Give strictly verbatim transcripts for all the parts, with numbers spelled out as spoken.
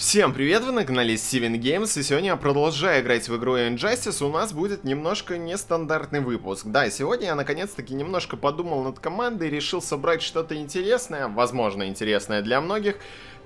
Всем привет, вы на канале Seven Games, и сегодня я продолжаю играть в игру Injustice, у нас будет немножко нестандартный выпуск. Да, сегодня я наконец-таки немножко подумал над командой, решил собрать что-то интересное, возможно интересное для многих.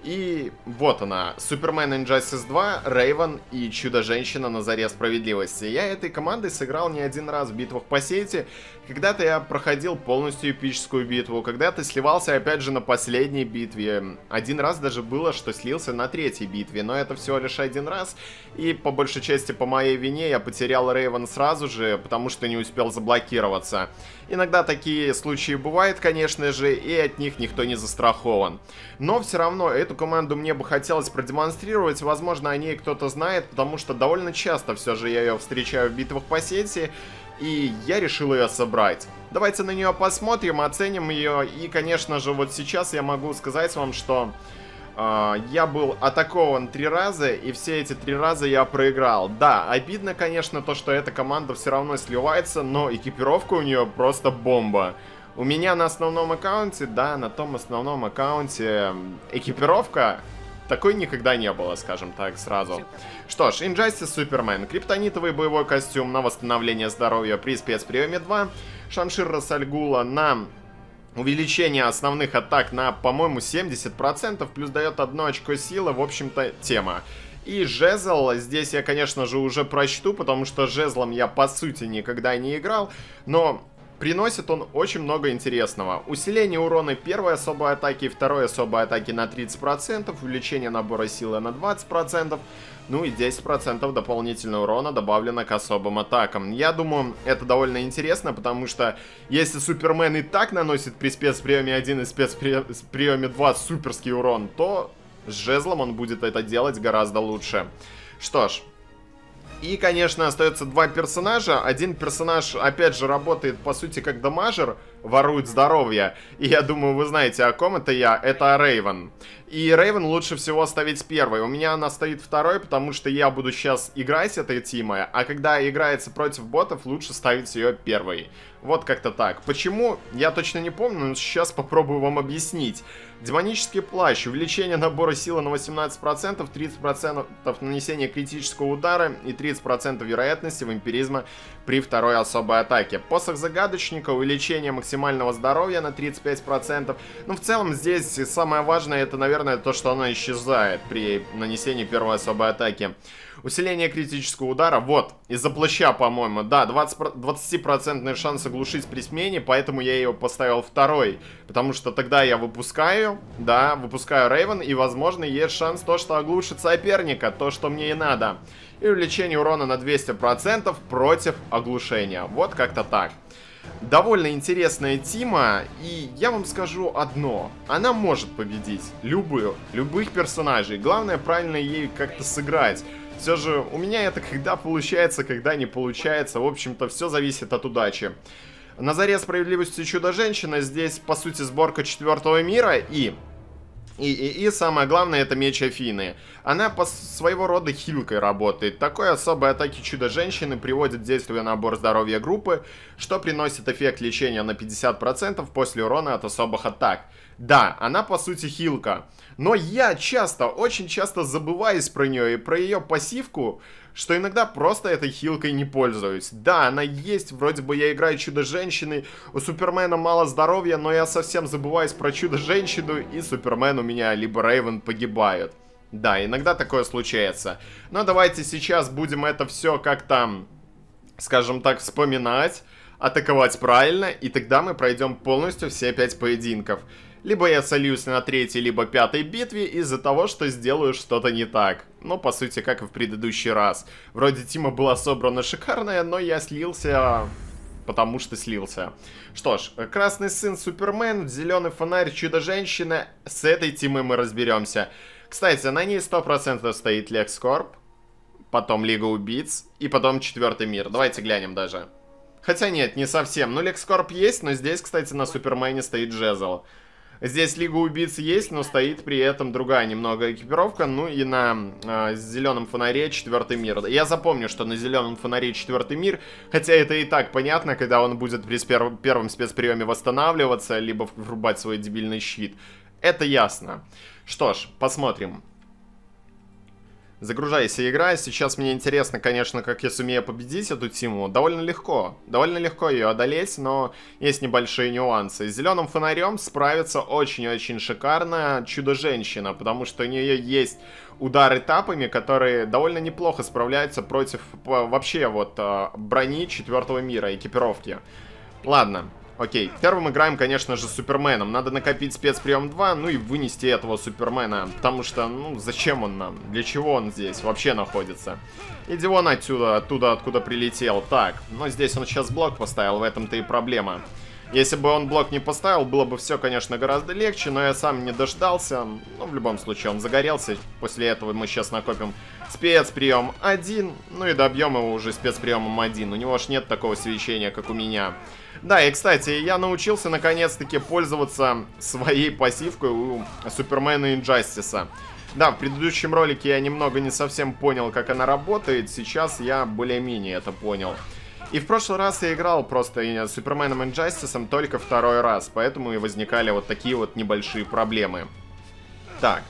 И вот она, Супермен Injustice два, Рейвен и Чудо-женщина на заре справедливости. Я этой командой сыграл не один раз в битвах по сети. Когда-то я проходил полностью эпическую битву, когда-то сливался опять же на последней битве. Один раз даже было, что слился на третьей битве, но это всего лишь один раз. И по большей части по моей вине я потерял Рейвен сразу же, потому что не успел заблокироваться. Иногда такие случаи бывают, конечно же, и от них никто не застрахован. Но все равно это команду мне бы хотелось продемонстрировать, возможно, о ней кто-то знает, потому что довольно часто все же я ее встречаю в битвах по сети, и я решил ее собрать. Давайте на нее посмотрим, оценим ее, и, конечно же, вот сейчас я могу сказать вам, что э, я был атакован три раза, и все эти три раза я проиграл. Да, обидно, конечно, то, что эта команда все равно сливается, но экипировка у нее просто бомба. У меня на основном аккаунте, да, на том основном аккаунте экипировка такой никогда не было, скажем так, сразу. Что ж, Injustice Супермен, криптонитовый боевой костюм на восстановление здоровья при спецприеме два, Шанширра Сальгула на увеличение основных атак на, по-моему, семьдесят процентов, плюс дает одно очко силы, в общем-то, тема. И жезл, здесь я, конечно же, уже прочту, потому что жезлом я, по сути, никогда не играл, но... Приносит он очень много интересного. Усиление урона первой особой атаки, второй особой атаки на тридцать процентов, увеличение набора силы на двадцать процентов, ну и десять процентов дополнительного урона добавлено к особым атакам. Я думаю, это довольно интересно, потому что если Супермен и так наносит при спецприеме один и спецприеме два суперский урон, то с жезлом он будет это делать гораздо лучше. Что ж. И, конечно, остается два персонажа. Один персонаж, опять же, работает, по сути, как дамажер, ворует здоровье. И я думаю, вы знаете, о ком это я. Это Рейвен. И Рейвен лучше всего ставить первой. У меня она стоит второй, потому что я буду сейчас играть с этой тимой. А когда играется против ботов, лучше ставить ее первой. Вот как-то так. Почему? Я точно не помню, но сейчас попробую вам объяснить. Демонический плащ. Увеличение набора силы на восемнадцать процентов, тридцать процентов нанесения критического удара и тридцать процентов вероятности вампиризма при второй особой атаке. Посох загадочника. Увеличение максимального здоровья на тридцать пять процентов. Ну, в целом, здесь самое важное, это, наверное, то, что она исчезает при нанесении первой особой атаки. Усиление критического удара. Вот. Из-за плаща, по-моему. Да, двадцать процентов шанс оглушить при смене, поэтому я ее поставил второй. Потому что тогда я выпускаю, да, выпускаю Рейвен, и, возможно, есть шанс то, что оглушит соперника, то, что мне и надо. И увеличение урона на двести процентов против оглушения. Вот как-то так. Довольно интересная тима, и я вам скажу одно. Она может победить любую, любых персонажей. Главное, правильно ей как-то сыграть. Все же у меня это когда получается, когда не получается. В общем-то, все зависит от удачи. На заре справедливости Чудо-женщина. Здесь, по сути, сборка Четвертого мира и... И, и, и самое главное, это меч Афины. Она по своего рода хилкой работает. Такой особой атаки Чудо-женщины приводит в действие набор здоровья группы, что приносит эффект лечения на пятьдесят процентов после урона от особых атак. Да, она по сути хилка. Но я часто, очень часто забываюсь про нее и про ее пассивку, что иногда просто этой хилкой не пользуюсь. Да, она есть, вроде бы я играю Чудо-женщиной, у Супермена мало здоровья, но я совсем забываюсь про Чудо-женщину, и Супермен у меня либо Рейвен погибают. Да, иногда такое случается. Но давайте сейчас будем это все как-то, скажем так, вспоминать, атаковать правильно, и тогда мы пройдем полностью все пять поединков. Либо я сольюсь на третьей, либо пятой битве из-за того, что сделаю что-то не так. Ну, по сути, как и в предыдущий раз. Вроде тима была собрана шикарная, но я слился, потому что слился. Что ж, Красный сын Супермен, Зеленый фонарь, Чудо-женщина. С этой тимой мы разберемся. Кстати, на ней сто процентов стоит Лекскорп, потом Лига Убийц и потом Четвертый мир. Давайте глянем даже. Хотя нет, не совсем. Ну, Лекскорп есть, но здесь, кстати, на Супермене стоит жезл. Здесь Лига Убийц есть, но стоит при этом другая немного экипировка. Ну и на э, Зеленом Фонаре Четвертый мир. Я запомню, что на Зеленом Фонаре Четвертый мир, хотя это и так понятно, когда он будет при спер первом спецприеме восстанавливаться, либо врубать свой дебильный щит. Это ясно. Что ж, посмотрим. Загружайся, играй. Сейчас мне интересно, конечно, как я сумею победить эту тиму. Довольно легко. Довольно легко ее одолеть, но есть небольшие нюансы. С Зеленым Фонарем справится очень-очень шикарно Чудо-женщина, потому что у нее есть удары тапами, которые довольно неплохо справляются против вообще вот брони Четвертого мира, экипировки. Ладно. Окей, первым играем, конечно же, с Суперменом. Надо накопить спецприем два, ну и вынести этого Супермена. Потому что, ну, зачем он нам? Для чего он здесь вообще находится? Иди вон отсюда, оттуда, откуда прилетел. Так, но здесь он сейчас блок поставил, в этом-то и проблема. Если бы он блок не поставил, было бы все, конечно, гораздо легче, но я сам не дождался. Ну, в любом случае, он загорелся. После этого мы сейчас накопим спецприем один, ну и добьем его уже спецприемом один. У него ж нет такого свечения, как у меня. Да, и, кстати, я научился, наконец-таки, пользоваться своей пассивкой у Супермена Injustice. Да, в предыдущем ролике я немного не совсем понял, как она работает. Сейчас я более-менее это понял. И в прошлый раз я играл просто с Суперменом Injustice только второй раз. Поэтому и возникали вот такие вот небольшие проблемы. Так.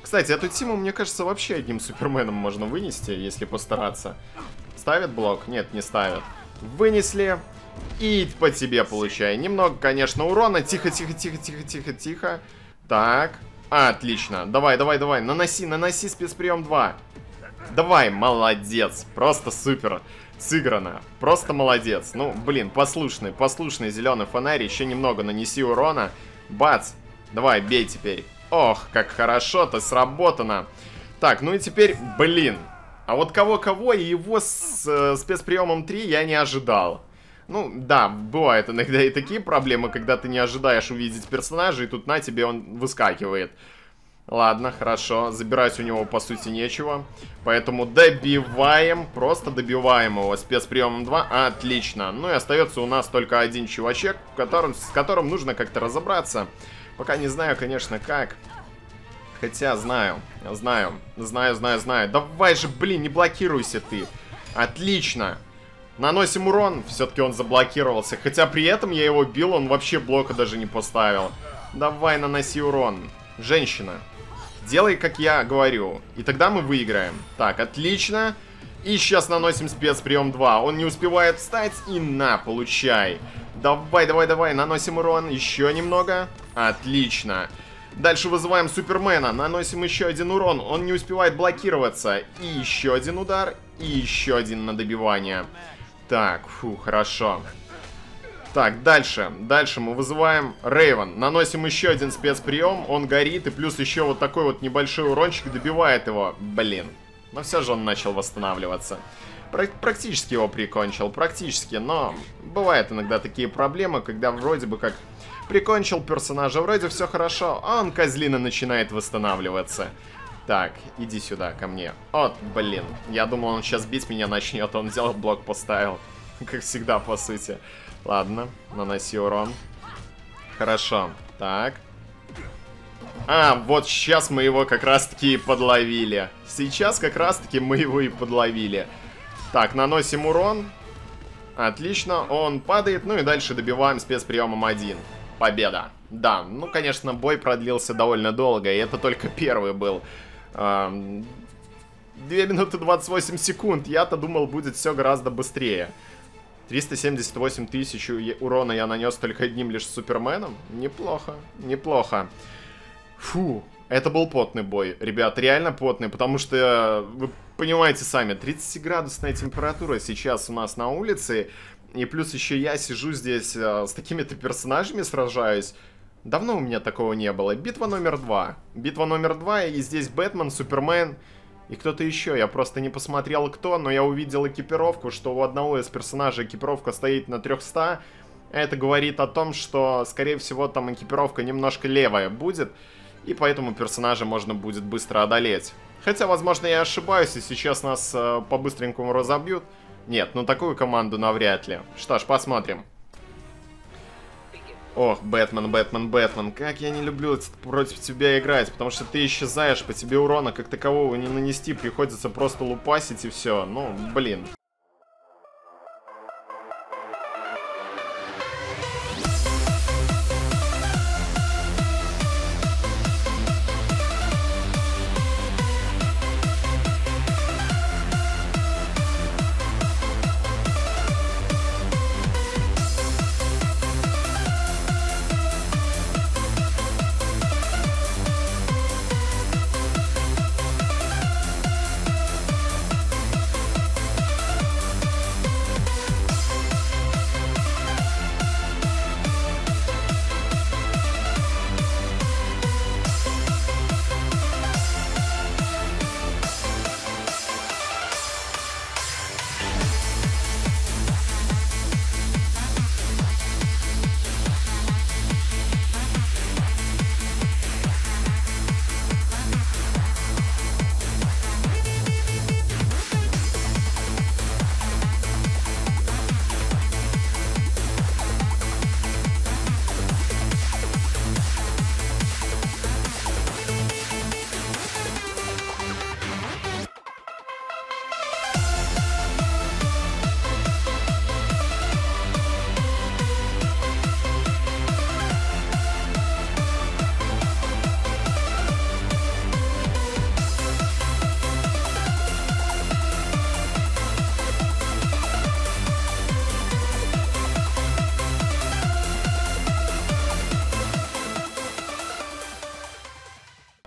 Кстати, эту тиму, мне кажется, вообще одним Суперменом можно вынести, если постараться. Ставят блок? Нет, не ставят. Вынесли. И по тебе получай. Немного, конечно, урона. Тихо, тихо, тихо, тихо, тихо, тихо. Так. Отлично. Давай, давай, давай. Наноси, наноси спецприем два. Давай, молодец. Просто супер. Сыграно. Просто молодец. Ну, блин, послушный, послушный Зеленый Фонарь. Еще немного нанеси урона. Бац. Давай, бей теперь. Ох, как хорошо-то сработано. Так, ну и теперь, блин. А вот кого-кого и его с э, спецприемом три я не ожидал. Ну, да, бывают иногда и такие проблемы, когда ты не ожидаешь увидеть персонажа, и тут на тебе он выскакивает. Ладно, хорошо, забирать у него, по сути, нечего. Поэтому добиваем, просто добиваем его спецприемом два. Отлично. Ну и остается у нас только один чувачек, которым, с которым нужно как-то разобраться. Пока не знаю, конечно, как. Хотя знаю, знаю, знаю, знаю, знаю. Давай же, блин, не блокируйся ты. Отлично. Наносим урон, все-таки он заблокировался. Хотя при этом я его бил, он вообще блока даже не поставил. Давай, наноси урон. Женщина, делай, как я говорю, и тогда мы выиграем. Так, отлично. И сейчас наносим спецприем два. Он не успевает встать, и на, получай. Давай, давай, давай, наносим урон. Еще немного. Отлично. Дальше вызываем Супермена, наносим еще один урон. Он не успевает блокироваться. И еще один удар, и еще один на добивание. Так, фу, хорошо. Так, дальше. Дальше мы вызываем Рейвен. Наносим еще один спецприем. Он горит, и плюс еще вот такой вот небольшой урончик добивает его. Блин. Но все же он начал восстанавливаться. Практически его прикончил. Практически, но бывают иногда такие проблемы, когда вроде бы как прикончил персонажа, вроде все хорошо, а он, козлина, начинает восстанавливаться. Так, иди сюда, ко мне. Вот, блин. Я думал, он сейчас бить меня начнет. Он взял блок, поставил. Как всегда, по сути. Ладно, наноси урон. Хорошо. Так. А, вот сейчас мы его как раз-таки и подловили. Сейчас как раз-таки мы его и подловили. Так, наносим урон. Отлично, он падает. Ну и дальше добиваем спецприемом один. Победа. Да, ну, конечно, бой продлился довольно долго. И это только первый был. две минуты двадцать восемь секунд. Я-то думал, будет все гораздо быстрее. триста семьдесят восемь тысяч урона я нанес только одним лишь Суперменом. Неплохо, неплохо. Фу, это был потный бой. Ребят, реально потный, потому что, вы понимаете сами, тридцатиградусная температура сейчас у нас на улице. И плюс еще я сижу здесь с такими-то персонажами, сражаюсь. Давно у меня такого не было. Битва номер два. Битва номер два, и здесь Бэтмен, Супермен... И кто-то еще, я просто не посмотрел кто, но я увидел экипировку, что у одного из персонажей экипировка стоит на трёхстах. Это говорит о том, что, скорее всего, там экипировка немножко левая будет, и поэтому персонажа можно будет быстро одолеть. Хотя, возможно, я ошибаюсь, и сейчас нас э, по-быстренькому разобьют. Нет, ну такую команду навряд ли. Что ж, посмотрим. Ох, Бэтмен, Бэтмен, Бэтмен, как я не люблю против тебя играть, потому что ты исчезаешь, по тебе урона как такового не нанести, приходится просто лупасить и все, ну, блин.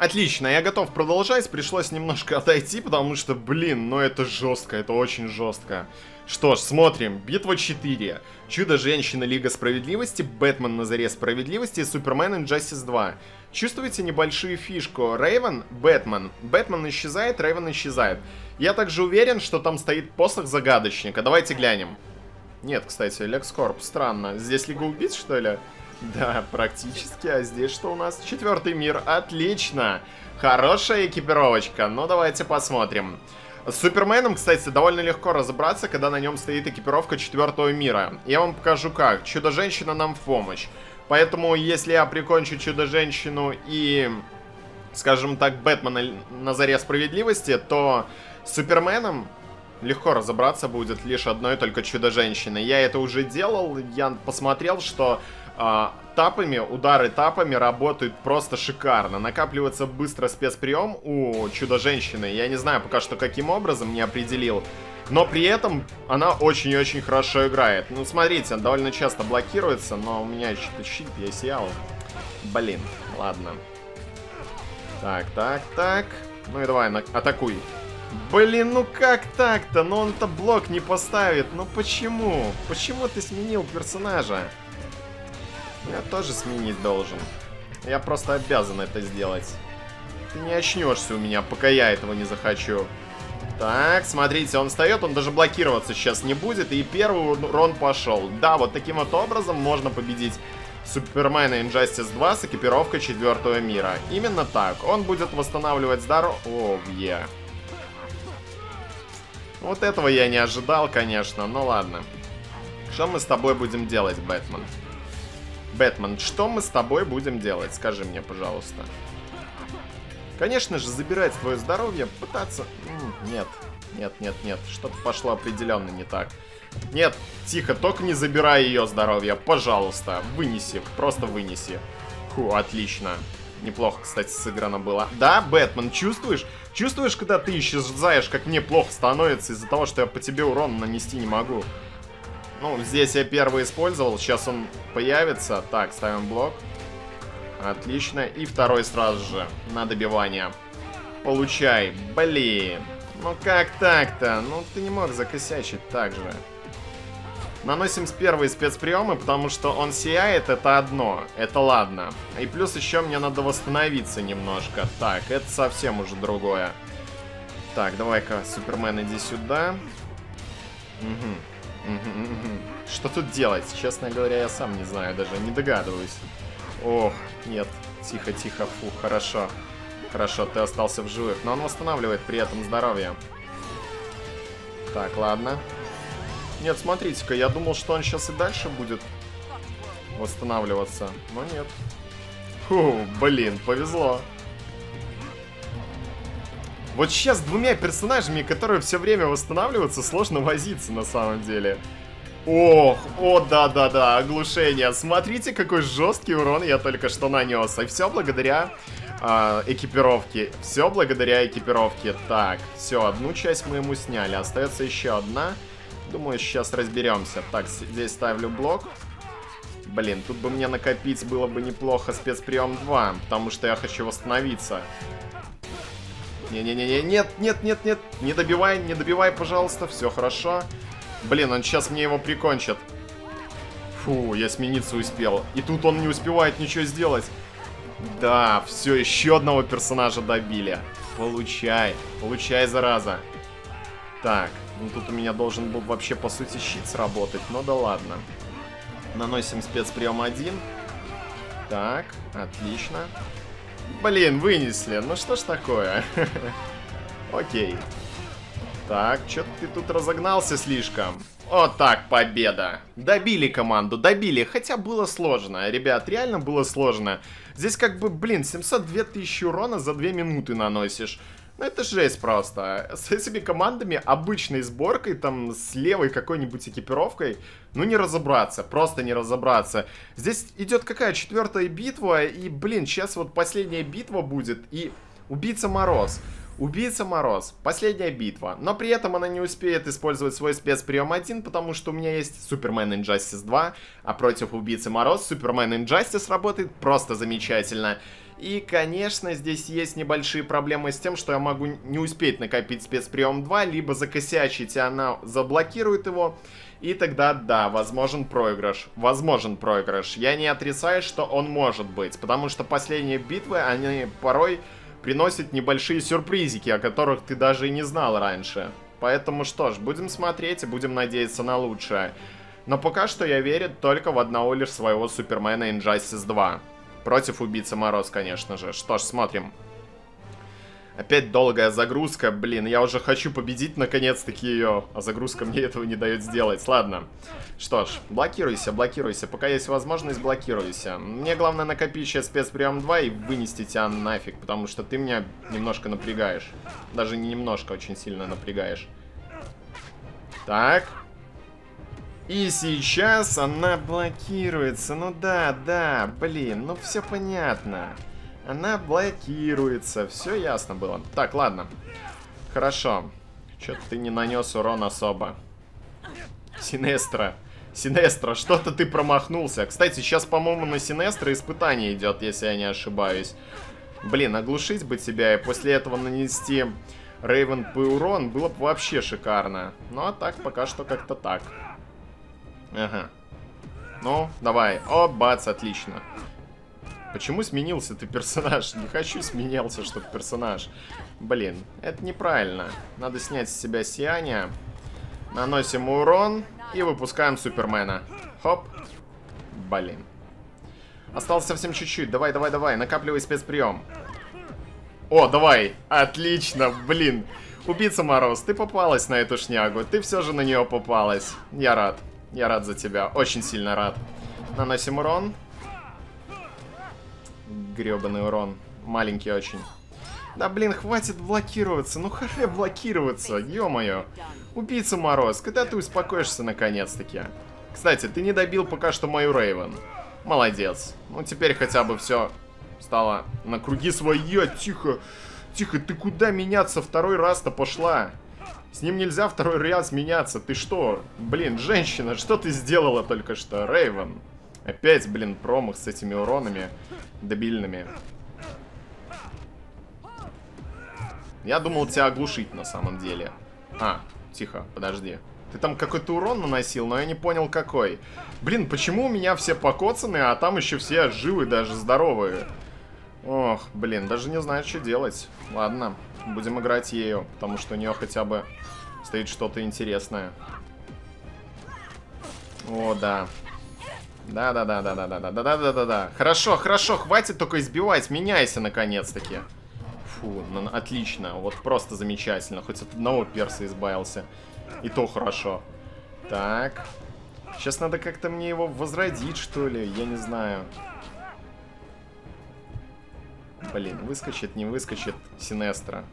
Отлично, я готов продолжать, пришлось немножко отойти, потому что, блин, ну это жестко, это очень жестко. Что ж, смотрим. Битва четыре. Чудо-женщина, Лига Справедливости, Бэтмен на заре справедливости, Супермен Injustice два. Чувствуете небольшую фишку? Рейвен, Бэтмен. Бэтмен исчезает, Рейвен исчезает. Я также уверен, что там стоит посох загадочника. Давайте глянем. Нет, кстати, Лекскорп. Странно. Здесь Лига Убийц, что ли? Да, практически. А здесь что у нас? Четвертый мир. Отлично. Хорошая экипировочка. Ну, давайте посмотрим. С Суперменом, кстати, довольно легко разобраться, когда на нем стоит экипировка Четвертого мира. Я вам покажу как. Чудо-женщина нам в помощь. Поэтому, если я прикончу Чудо-женщину и, скажем так, Бэтмена на заре справедливости, то с Суперменом легко разобраться будет лишь одной только Чудо-женщины. Я это уже делал, я посмотрел, что э, тапами, удары тапами работают просто шикарно. Накапливается быстро спецприем у Чудо-женщины. Я не знаю пока что каким образом, не определил. Но при этом она очень-очень хорошо играет. Ну, смотрите, она довольно часто блокируется, но у меня щит, щит, я сиял. Блин, ладно. Так, так, так. Ну и давай, атакуй. Блин, ну как так-то? Ну он-то блок не поставит. Ну почему? Почему ты сменил персонажа? Я тоже сменить должен. Я просто обязан это сделать. Ты не очнешься у меня, пока я этого не захочу. Так, смотрите, он встает, он даже блокироваться сейчас не будет. И первый урон пошел. Да, вот таким вот образом можно победить Супермена Injustice два с экипировкой Четвертого мира. Именно так. Он будет восстанавливать здоровье. Вот этого я не ожидал, конечно, но ладно. Что мы с тобой будем делать, Бэтмен? Бэтмен, что мы с тобой будем делать? Скажи мне, пожалуйста. Конечно же, забирать твое здоровье, пытаться... Нет, нет, нет, нет, что-то пошло определенно не так. Нет, тихо, только не забирай ее здоровье, пожалуйста. Вынеси, просто вынеси. Фу, отлично. Неплохо, кстати, сыграно было. Да, Бэтмен, чувствуешь? Чувствуешь, когда ты исчезаешь, как мне плохо становится из-за того, что я по тебе урон нанести не могу? Ну, здесь я первый использовал, сейчас он появится. Так, ставим блок. Отлично, и второй сразу же на добивание. Получай, блин. Ну как так-то? Ну ты не мог закосячить так же. Наносим с первой спецприемы, потому что он сияет, это одно, это ладно. И плюс еще мне надо восстановиться немножко. Так, это совсем уже другое. Так, давай-ка, Супермен, иди сюда. Угу. Угу, угу. Что тут делать? Честно говоря, я сам не знаю даже, не догадываюсь. Ох, нет, тихо-тихо, фу, хорошо. Хорошо, ты остался в живых, но он восстанавливает при этом здоровье. Так, ладно. Нет, смотрите-ка, я думал, что он сейчас и дальше будет восстанавливаться, но нет. Фу, блин, повезло. Вот сейчас с двумя персонажами, которые все время восстанавливаются, сложно возиться на самом деле. Ох, о да-да-да, оглушение. Смотрите, какой жесткий урон я только что нанес. И все благодаря э, экипировке. Все благодаря экипировке. Так, все, одну часть мы ему сняли, остается еще одна. Думаю, сейчас разберемся. Так, здесь ставлю блок. Блин, тут бы мне накопить было бы неплохо спецприем два, потому что я хочу восстановиться. Не-не-не-не, нет, нет, нет, нет. Не добивай, не добивай, пожалуйста. Все хорошо. Блин, он сейчас мне его прикончит. Фу, я смениться успел. И тут он не успевает ничего сделать. Да, все, еще одного персонажа добили. Получай, получай, зараза. Так. Ну, тут у меня должен был вообще, по сути, щит сработать, но да ладно. Наносим спецприем один. Так, отлично. Блин, вынесли. Ну, что ж такое? Окей. Так, что-то ты тут разогнался слишком. Вот так, победа. Добили команду, добили. Хотя было сложно, ребят, реально было сложно. Здесь как бы, блин, семьсот две тысячи урона за две минуты наносишь. Ну это жесть просто. С этими командами, обычной сборкой, там, с левой какой-нибудь экипировкой, ну не разобраться, просто не разобраться. Здесь идет какая четвертая битва, и, блин, сейчас вот последняя битва будет, и Убийца Мороз. Убийца Мороз. Последняя битва. Но при этом она не успеет использовать свой спецприем один, потому что у меня есть Супермен Injustice два, а против Убийцы Мороз Супермен Injustice работает просто замечательно. И, конечно, здесь есть небольшие проблемы с тем, что я могу не успеть накопить спецприем два, либо закосячить, и она заблокирует его. И тогда, да, возможен проигрыш. Возможен проигрыш. Я не отрицаю, что он может быть, потому что последние битвы, они порой приносят небольшие сюрпризики, о которых ты даже и не знал раньше. Поэтому, что ж, будем смотреть и будем надеяться на лучшее. Но пока что я верю только в одного лишь своего Супермена Инжастис два. Против Убийцы Мороз, конечно же. Что ж, смотрим. Опять долгая загрузка. Блин, я уже хочу победить наконец-таки ее. А загрузка мне этого не дает сделать. Ладно. Что ж, блокируйся, блокируйся. Пока есть возможность, блокируйся. Мне главное накопить сейчас спецприем два и вынести тебя нафиг. Потому что ты меня немножко напрягаешь. Даже не немножко, очень сильно напрягаешь. Так. И сейчас она блокируется. Ну да, да, блин, ну все понятно. Она блокируется, все ясно было. Так, ладно. Хорошо. Чё-то ты не нанес урон особо. Синестра. Синестра, что-то ты промахнулся. Кстати, сейчас, по-моему, на Синестра испытание идет, если я не ошибаюсь. Блин, оглушить бы тебя и после этого нанести Рейвен по урон было бы вообще шикарно. Ну а так, пока что как-то так. Ага. Ну, давай. О, бац, отлично. Почему сменился ты персонаж? Не хочу сменялся, чтобы персонаж. Блин, это неправильно. Надо снять с себя сияние. Наносим урон и выпускаем Супермена. Хоп. Блин. Осталось совсем чуть-чуть. Давай, давай, давай. Накапливай спецприем. О, давай. Отлично, блин. Убийца Мороз, ты попалась на эту шнягу. Ты все же на нее попалась. Я рад. Я рад за тебя, очень сильно рад. Наносим урон. Гребаный урон. Маленький очень. Да блин, хватит блокироваться. Ну харе блокироваться, ё-моё. Убийца Мороз, когда ты успокоишься наконец-таки? Кстати, ты не добил пока что мою Рейвен. Молодец. Ну теперь хотя бы все стало на круги свои. Тихо, тихо, ты куда меняться второй раз-то пошла? С ним нельзя второй раз меняться. Ты что? Блин, женщина, что ты сделала только что? Рейвен. Опять, блин, промах с этими уронами дебильными. Я думал тебя оглушить на самом деле. А, тихо, подожди. Ты там какой-то урон наносил, но я не понял какой. Блин, почему у меня все покоцанные, а там еще все живы, даже здоровые? Ох, блин, даже не знаю, что делать. Ладно, будем играть ею, потому что у нее хотя бы стоит что-то интересное. О, да. Да-да-да-да-да-да-да-да-да-да-да. Хорошо, хорошо, хватит только избивать, меняйся наконец-таки. Фу, ну, отлично, вот просто замечательно. Хоть от одного перса избавился. И то хорошо. Так. Сейчас надо как-то мне его возродить, что ли, я не знаю. Блин, выскочит, не выскочит Синестра.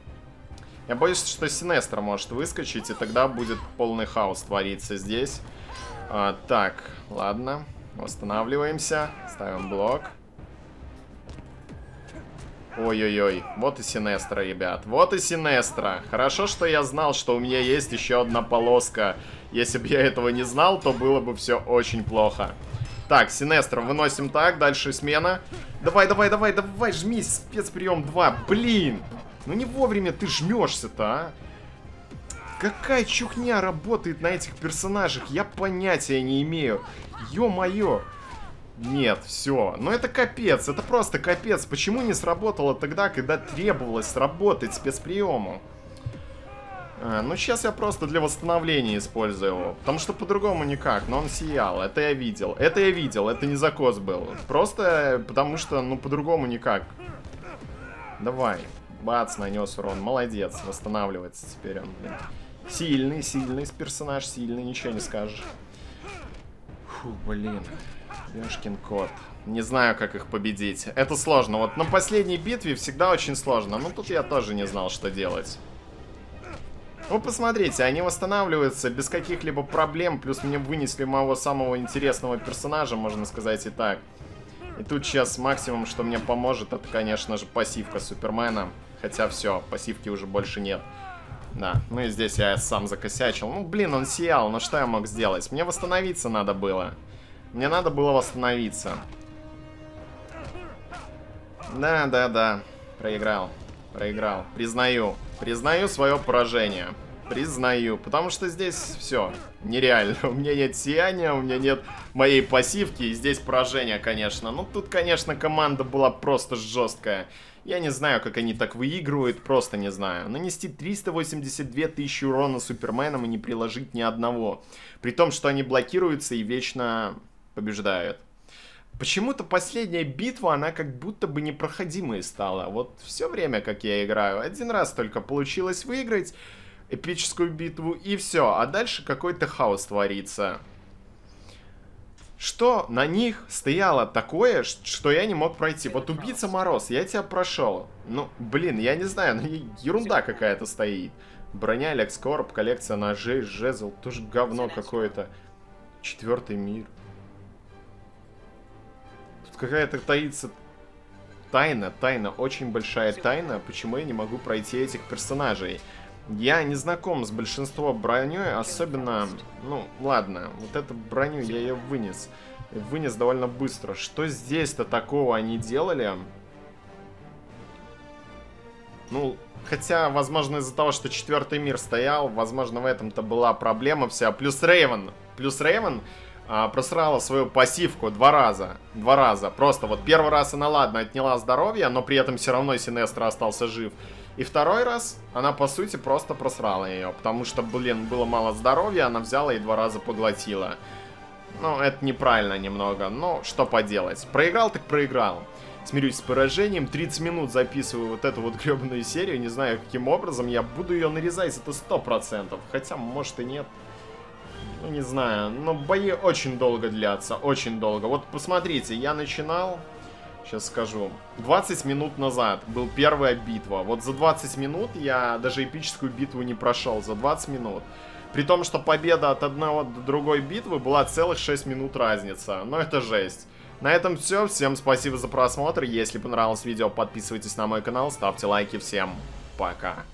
Я боюсь, что Синестра может выскочить, и тогда будет полный хаос твориться здесь. А, так, ладно. Восстанавливаемся. Ставим блок. Ой-ой-ой. Вот и Синестра, ребят. Вот и Синестра. Хорошо, что я знал, что у меня есть еще одна полоска. Если бы я этого не знал, то было бы все очень плохо. Так, Синестра, выносим так, дальше смена. Давай, давай, давай, давай, жми, спецприем два. Блин, ну не вовремя ты жмешься-то, а. Какая чухня работает на этих персонажах, я понятия не имею. Ё-моё. Нет, все, ну это капец, это просто капец. Почему не сработало тогда, когда требовалось сработать спецприему? А, ну, сейчас я просто для восстановления использую его. Потому что по-другому никак. Но он сиял. Это я видел. Это я видел. Это не закос был. Просто потому что, ну, по-другому никак. Давай. Бац, нанес урон. Молодец. Восстанавливается теперь он. Блин. Сильный, сильный персонаж. Сильный, ничего не скажешь. Фу, блин. Ёшкин кот. Не знаю, как их победить. Это сложно. Вот на последней битве всегда очень сложно. Ну, тут я тоже не знал, что делать. Ну, посмотрите, они восстанавливаются без каких-либо проблем. Плюс мне вынесли моего самого интересного персонажа, можно сказать и так. И тут сейчас максимум, что мне поможет, это, конечно же, пассивка Супермена. Хотя все, пассивки уже больше нет. Да, ну и здесь я сам закосячил. Ну, блин, он сиял, но что я мог сделать? Мне восстановиться надо было. Мне надо было восстановиться. Да, да, да. Проиграл. Проиграл. Признаю. Признаю свое поражение. Признаю. Потому что здесь все нереально. У меня нет сияния, у меня нет моей пассивки. И здесь поражение, конечно. Ну, тут, конечно, команда была просто жесткая. Я не знаю, как они так выигрывают, просто не знаю. Нанести триста восемьдесят две тысячи урона Суперменом и не приложить ни одного. При том, что они блокируются и вечно побеждают. Почему-то последняя битва, она как будто бы непроходимой стала. Вот все время, как я играю, один раз только получилось выиграть эпическую битву и все. А дальше какой-то хаос творится. Что на них стояло такое, что я не мог пройти? Вот Убийца Мороз, я тебя прошел. Ну, блин, я не знаю, ну, ерунда какая-то стоит. Броня, Лекскорп, коллекция ножей, жезл, тоже говно какое-то. Четвертый мир. Тут какая-то таится тайна, тайна, очень большая тайна, почему я не могу пройти этих персонажей. Я не знаком с большинством броней, особенно... Ну, ладно, вот эту броню я ее вынес. Вынес довольно быстро. Что здесь-то такого они делали? Ну, хотя, возможно, из-за того, что Четвертый мир стоял, возможно, в этом-то была проблема вся. Плюс Рейвен. Плюс Рейвен а, просрала свою пассивку два раза. Два раза. Просто вот первый раз она, ладно, отняла здоровье, но при этом все равно Синестра остался жив. И второй раз она, по сути, просто просрала ее. Потому что, блин, было мало здоровья, она взяла и два раза поглотила. Ну, это неправильно немного, но что поделать. Проиграл так проиграл. Смирюсь с поражением, тридцать минут записываю вот эту вот гребаную серию. Не знаю, каким образом, я буду ее нарезать, это сто процентов. Хотя, может и нет. Ну, не знаю, но бои очень долго длятся, очень долго. Вот посмотрите, я начинал... Сейчас скажу. двадцать минут назад был первая битва. Вот за двадцать минут я даже эпическую битву не прошел. За двадцать минут. При том, что победа от одного до другой битвы была целых шесть минут разница. Но это жесть. На этом все. Всем спасибо за просмотр. Если понравилось видео, подписывайтесь на мой канал, ставьте лайки. Всем пока.